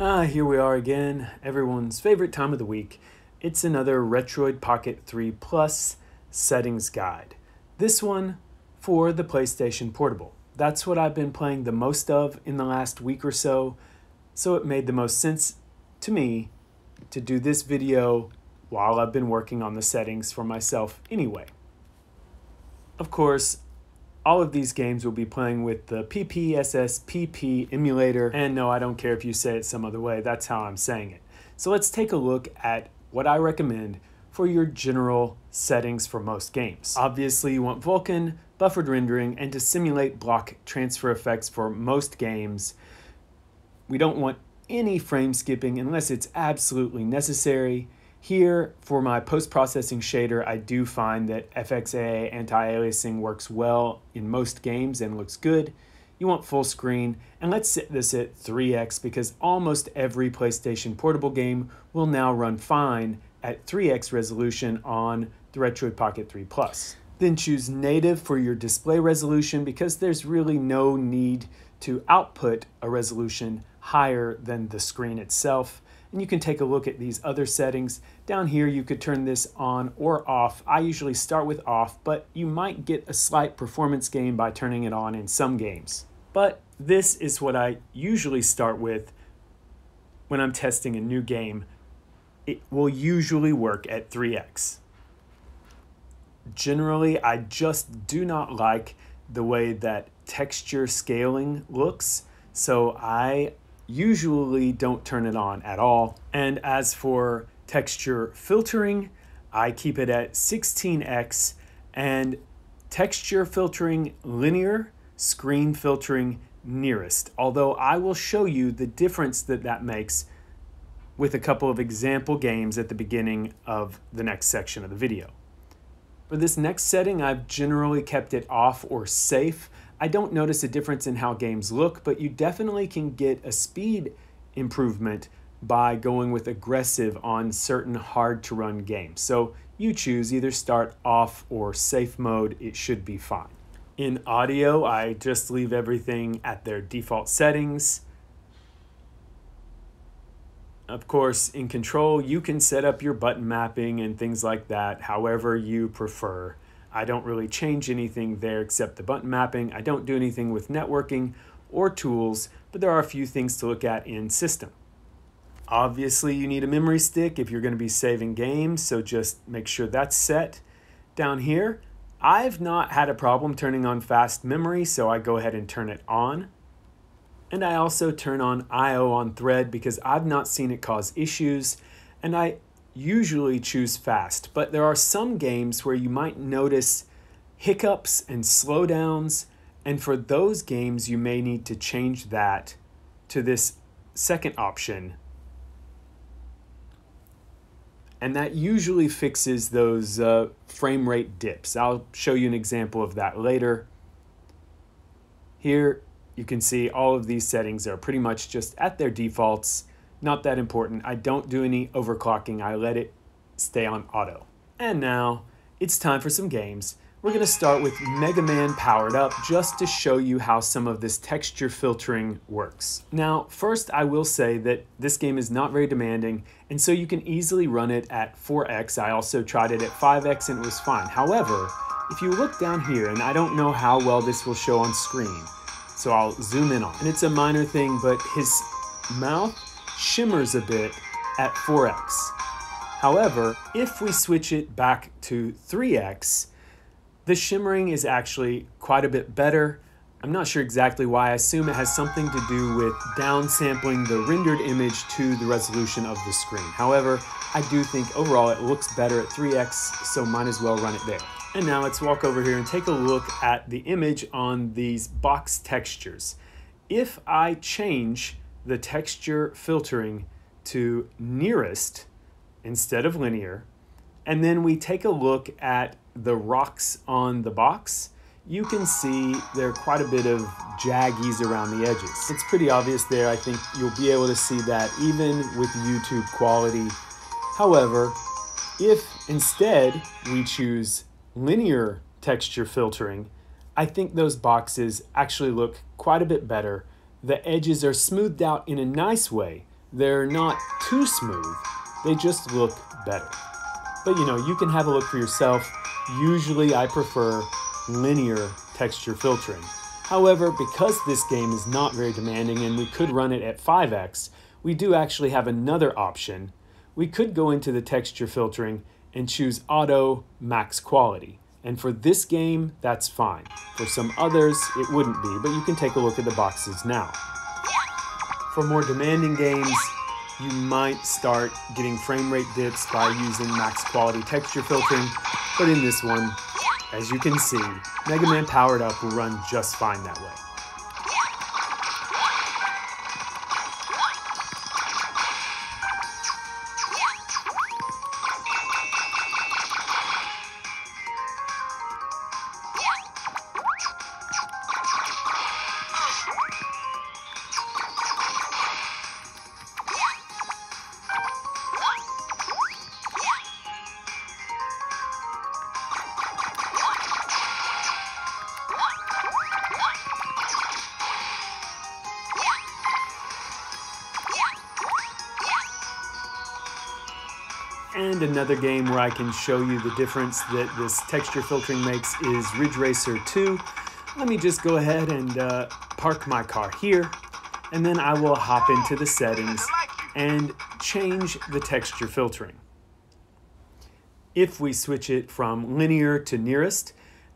Here we are again, everyone's favorite time of the week. It's another Retroid Pocket 3 Plus settings guide. This one for the PlayStation Portable. That's what I've been playing the most of in the last week or so, so it made the most sense to me to do this video while I've been working on the settings for myself anyway. Of course, all of these games will be playing with the PPSSPP emulator, and no, I don't care if you say it some other way, that's how I'm saying it. So let's take a look at what I recommend for your general settings for most games. Obviously you want Vulkan, buffered rendering, and to simulate block transfer effects for most games. We don't want any frame skipping unless it's absolutely necessary. Here, for my post-processing shader, I do find that FXAA anti-aliasing works well in most games and looks good. You want full screen, and let's set this at 3x because almost every PlayStation Portable game will now run fine at 3x resolution on the Retroid Pocket 3 Plus. Then choose native for your display resolution because there's really no need to output a resolution higher than the screen itself. And you can take a look at these other settings. Down here, you could turn this on or off. I usually start with off, but you might get a slight performance gain by turning it on in some games. But this is what I usually start with when I'm testing a new game. It will usually work at 3x. Generally, I just do not like the way that texture scaling looks, so I usually don't turn it on at all. And as for texture filtering, I keep it at 16x, and texture filtering linear, screen filtering nearest. Although I will show you the difference that makes with a couple of example games at the beginning of the next section of the video. For this next setting, I've generally kept it off or safe. I don't notice a difference in how games look, but you definitely can get a speed improvement by going with aggressive on certain hard to run games. So you choose either start off or safe mode, it should be fine. In audio, I just leave everything at their default settings. Of course, in control, you can set up your button mapping and things like that, however you prefer. I don't really change anything there except the button mapping. I don't do anything with networking or tools, but there are a few things to look at in system. Obviously, you need a memory stick if you're going to be saving games, so just make sure that's set. Down here, I've not had a problem turning on fast memory, so I go ahead and turn it on. And I also turn on I/O on thread because I've not seen it cause issues, and I usually choose fast, but there are some games where you might notice hiccups and slowdowns, and for those games you may need to change that to this second option, and that usually fixes those frame rate dips. I'll show you an example of that later. Here you can see all of these settings are pretty much just at their defaults. Not that important. I don't do any overclocking. I let it stay on auto. And now it's time for some games. We're going to start with Mega Man Powered Up just to show you how some of this texture filtering works. Now, first I will say that this game is not very demanding, and so you can easily run it at 4x. I also tried it at 5x and it was fine. However, if you look down here, and I don't know how well this will show on screen, so I'll zoom in on it. And it's a minor thing, but his mouth shimmers a bit at 4x. However, if we switch it back to 3x, the shimmering is actually quite a bit better. I'm not sure exactly why. I assume it has something to do with downsampling the rendered image to the resolution of the screen. However, I do think overall it looks better at 3x, so might as well run it there. And now let's walk over here and take a look at the image on these box textures. If I change the texture filtering to nearest instead of linear, and then we take a look at the rocks on the box, you can see there are quite a bit of jaggies around the edges. It's pretty obvious there. I think you'll be able to see that even with YouTube quality. However, if instead we choose linear texture filtering, I think those boxes actually look quite a bit better. The edges are smoothed out in a nice way, they're not too smooth, they just look better. But you know, you can have a look for yourself. Usually I prefer linear texture filtering. However, because this game is not very demanding and we could run it at 5x, we do actually have another option. We could go into the texture filtering and choose auto max quality. And for this game, that's fine. For some others, it wouldn't be, but you can take a look at the boxes now. For more demanding games, you might start getting frame rate dips by using max quality texture filtering, but in this one, as you can see, Mega Man Powered Up will run just fine that way. And another game where I can show you the difference that this texture filtering makes is Ridge Racer 2. Let me just go ahead and park my car here, and then I will hop into the settings and change the texture filtering. If we switch it from linear to nearest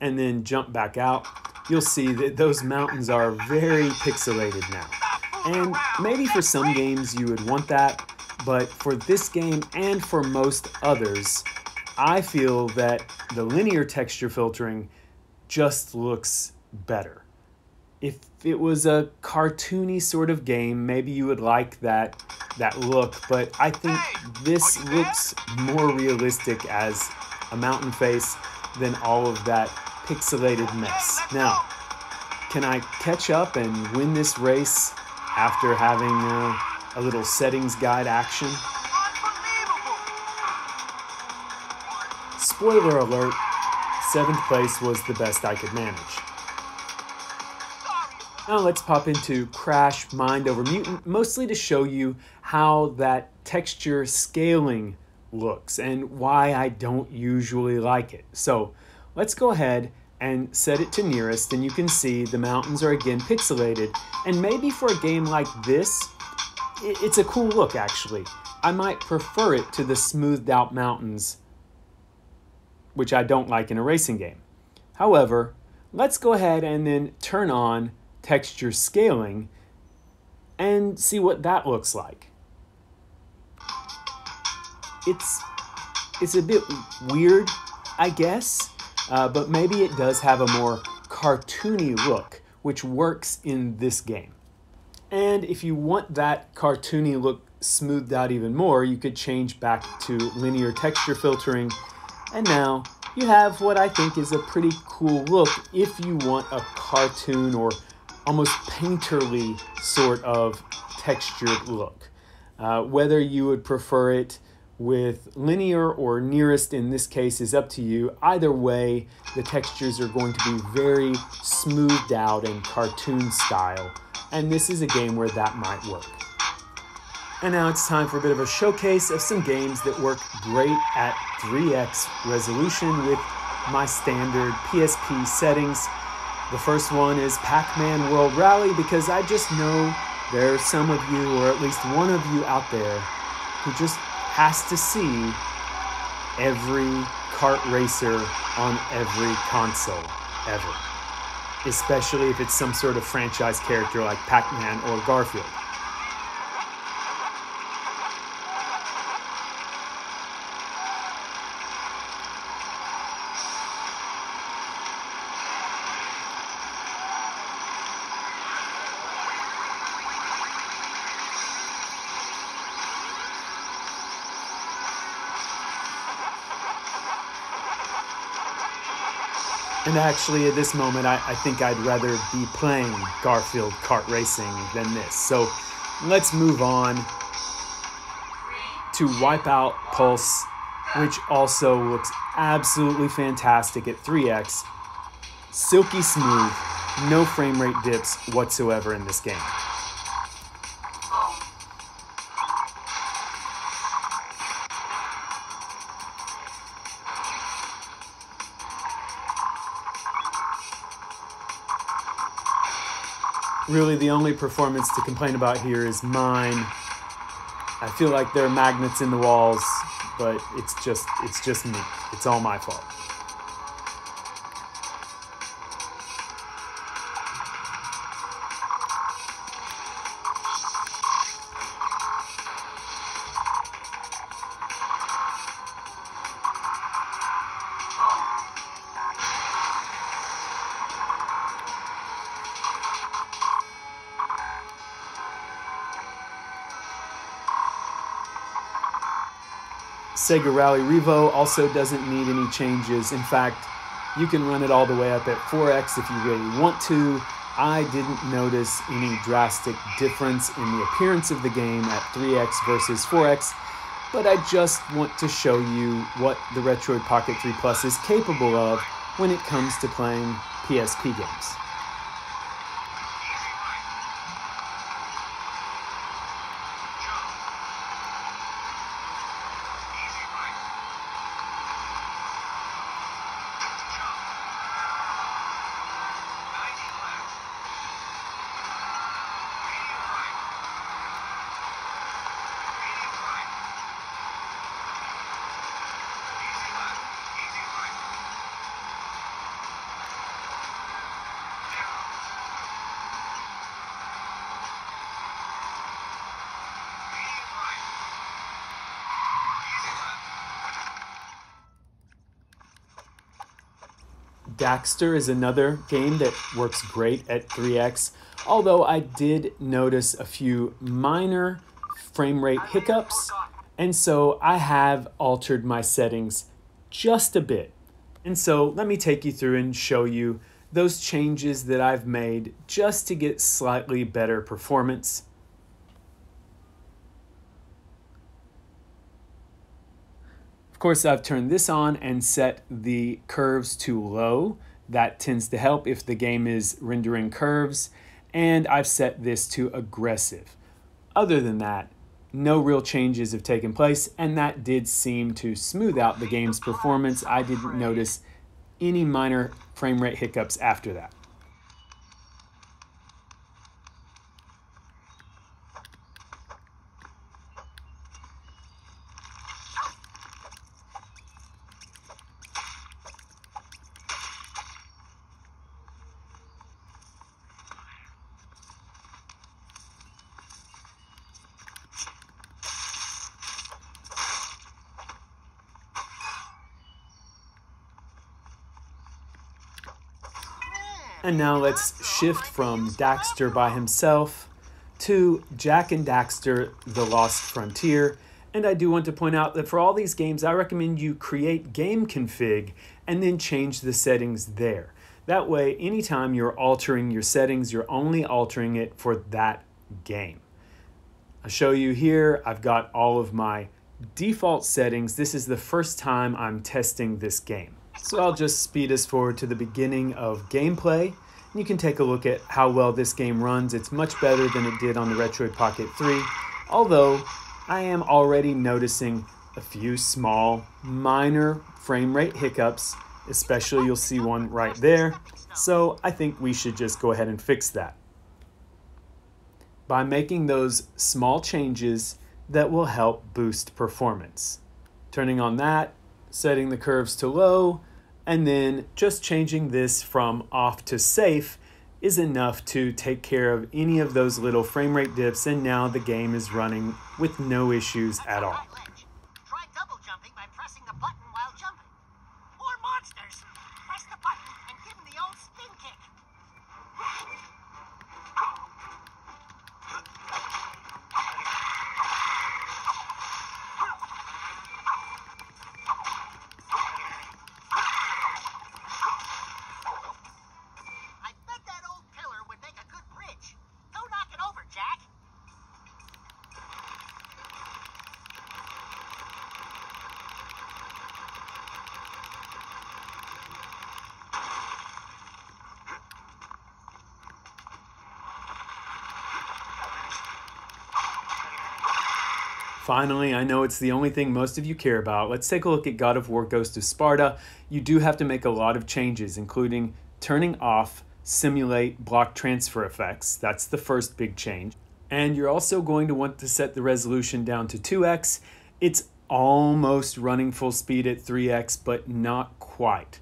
and then jump back out, you'll see that those mountains are very pixelated now. And maybe for some games you would want that, but for this game and for most others, I feel that the linear texture filtering just looks better. If it was a cartoony sort of game, maybe you would like that look, but I think this looks more realistic as a mountain face than all of that pixelated mess. Now, can I catch up and win this race after having a little settings guide action? Spoiler alert, 7th place was the best I could manage. Now let's pop into Crash: Mind Over Mutant, mostly to show you how that texture scaling looks and why I don't usually like it. So let's go ahead and set it to nearest, and you can see the mountains are again pixelated, and maybe for a game like this, it's a cool look, actually. I might prefer it to the smoothed out mountains, which I don't like in a racing game. However, let's go ahead and then turn on texture scaling and see what that looks like. It's a bit weird, I guess, but maybe it does have a more cartoony look, which works in this game. And if you want that cartoony look smoothed out even more, you could change back to linear texture filtering. And now you have what I think is a pretty cool look if you want a cartoon or almost painterly sort of textured look. Whether you would prefer it with linear or nearest in this case is up to you. Either way, the textures are going to be very smoothed out and cartoon style. And this is a game where that might work. And now it's time for a bit of a showcase of some games that work great at 3x resolution with my standard PSP settings. The first one is Pac-Man World Rally, because I just know there are some of you, or at least one of you out there, who just has to see every kart racer on every console ever, especially if it's some sort of franchise character like Pac-Man or Garfield. And actually, at this moment, I think I'd rather be playing Garfield Kart Racing than this. So let's move on to Wipeout Pulse, which also looks absolutely fantastic at 3x. Silky smooth, no frame rate dips whatsoever in this game. Really, the only performance to complain about here is mine. I feel like there are magnets in the walls, but it's just me. It's all my fault. Sega Rally Revo also doesn't need any changes. In fact, you can run it all the way up at 4x if you really want to. I didn't notice any drastic difference in the appearance of the game at 3x versus 4x, but I just want to show you what the Retroid Pocket 3 Plus is capable of when it comes to playing PSP games. Daxter is another game that works great at 3x, although I did notice a few minor frame rate hiccups, and so I have altered my settings just a bit. And so let me take you through and show you those changes that I've made just to get slightly better performance. Of course, I've turned this on and set the curves to low. That tends to help if the game is rendering curves, and I've set this to aggressive. Other than that, no real changes have taken place, and that did seem to smooth out the game's performance. I didn't notice any minor frame rate hiccups after that. And now let's shift from Daxter by himself to Jak and Daxter: The Lost Frontier. And I do want to point out that for all these games, I recommend you create game config and then change the settings there. That way, anytime you're altering your settings, you're only altering it for that game. I'll show you here, I've got all of my default settings. This is the first time I'm testing this game. So I'll just speed us forward to the beginning of gameplay, and you can take a look at how well this game runs. It's much better than it did on the Retroid Pocket 3, although I am already noticing a few small, minor frame rate hiccups, especially you'll see one right there, so I think we should just go ahead and fix that. By making those small changes, that will help boost performance. Turning on that, setting the curves to low, and then just changing this from off to safe is enough to take care of any of those little frame rate dips, and now the game is running with no issues at all. Try double jumping by pressing the button while jumping. Or monsters, press the button and give them the old spin kick. Finally, I know it's the only thing most of you care about. Let's take a look at God of War: Ghost of Sparta. You do have to make a lot of changes, including turning off simulate block transfer effects. That's the first big change. And you're also going to want to set the resolution down to 2x. It's almost running full speed at 3x, but not quite.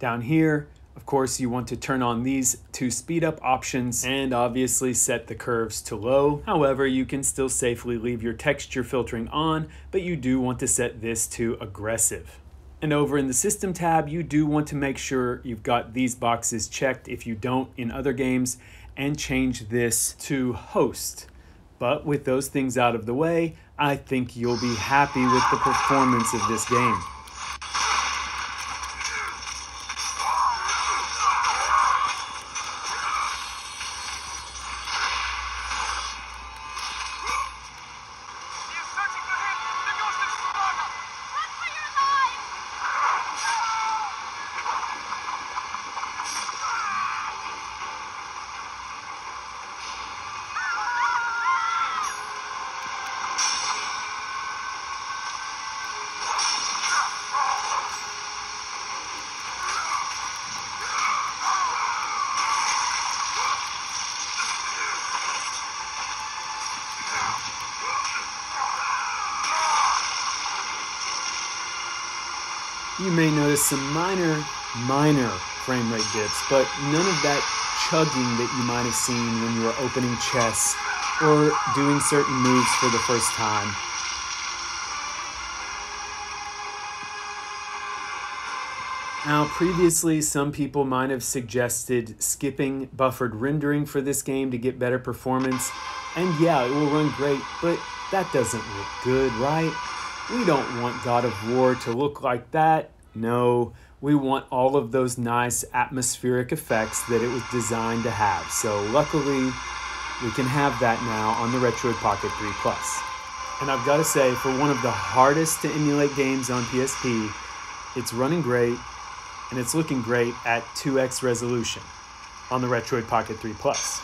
Down here, of course, you want to turn on these two speed up options and obviously set the curves to low. However, you can still safely leave your texture filtering on, but you do want to set this to aggressive. And over in the system tab, you do want to make sure you've got these boxes checked if you don't in other games, and change this to host. But with those things out of the way, I think you'll be happy with the performance of this game. You may notice some minor frame rate dips, but none of that chugging that you might have seen when you were opening chests or doing certain moves for the first time. Now, previously, some people might have suggested skipping buffered rendering for this game to get better performance, and yeah, it will run great, but that doesn't look good, right? We don't want God of War to look like that. No, we want all of those nice atmospheric effects that it was designed to have. So luckily, we can have that now on the Retroid Pocket 3 Plus. And I've got to say, for one of the hardest to emulate games on PSP, it's running great, and it's looking great at 2x resolution on the Retroid Pocket 3 Plus.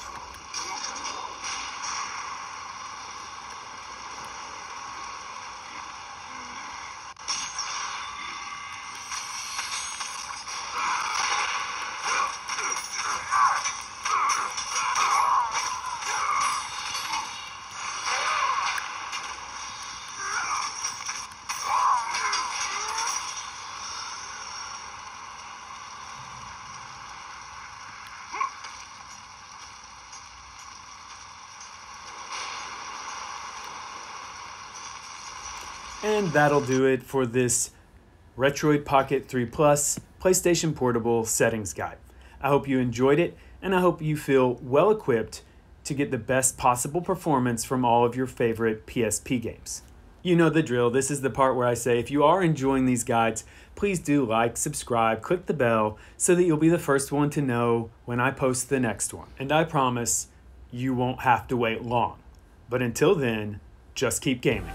And that'll do it for this Retroid Pocket 3 Plus PlayStation Portable Settings Guide. I hope you enjoyed it, and I hope you feel well equipped to get the best possible performance from all of your favorite PSP games. You know the drill. This is the part where I say, if you are enjoying these guides, please do like, subscribe, click the bell, so that you'll be the first one to know when I post the next one. And I promise you won't have to wait long. But until then, just keep gaming.